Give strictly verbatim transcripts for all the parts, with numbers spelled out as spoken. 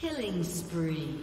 Killing spree.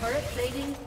Turret plating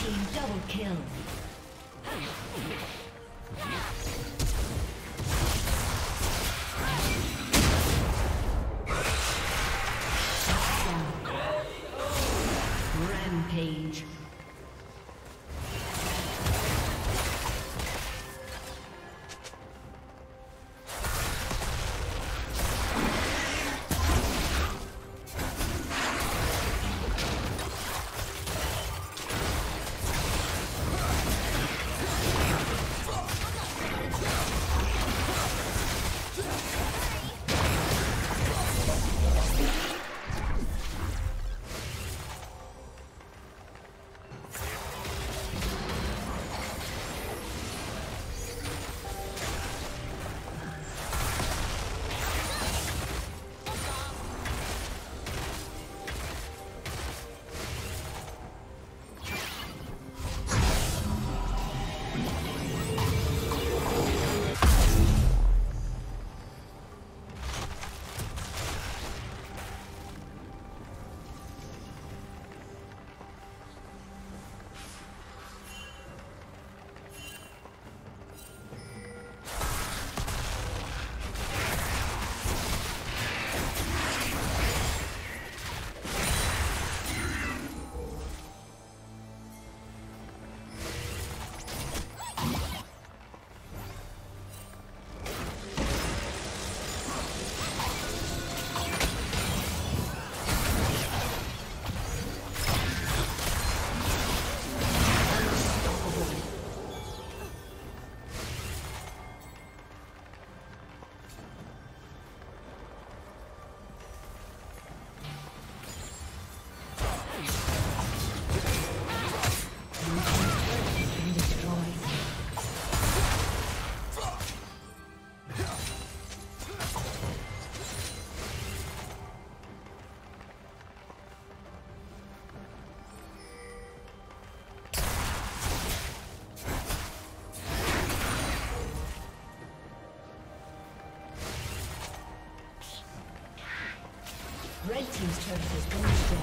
Team double kill. Rampage. Red team's turret has been destroyed.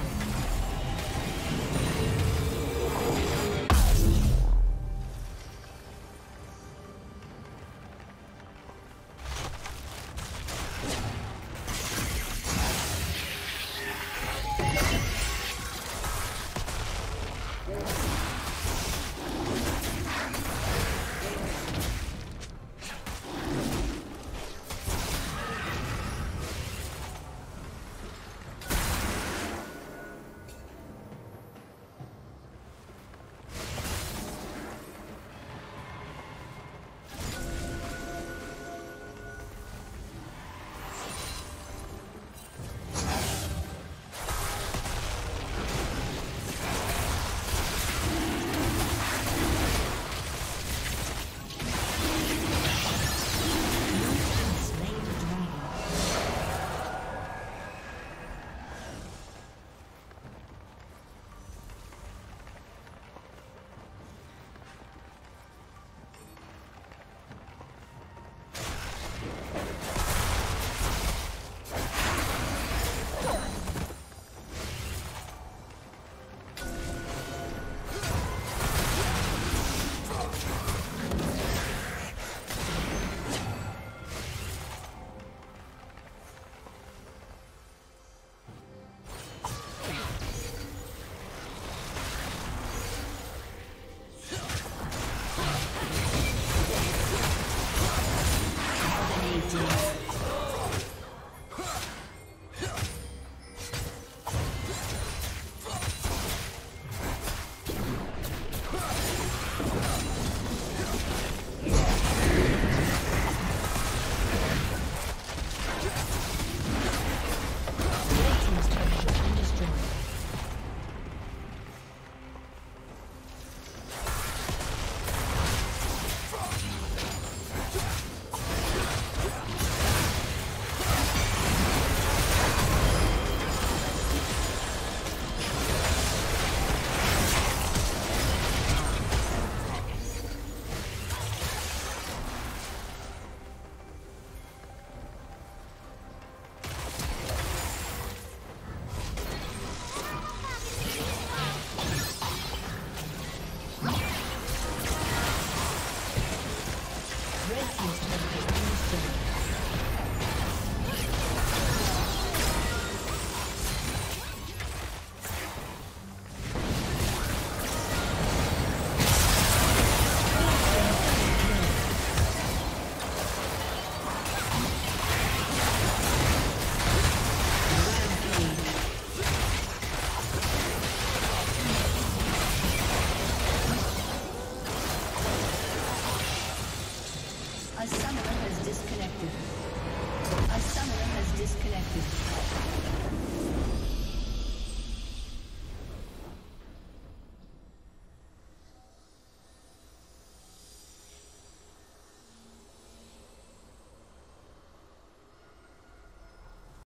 A summoner has disconnected.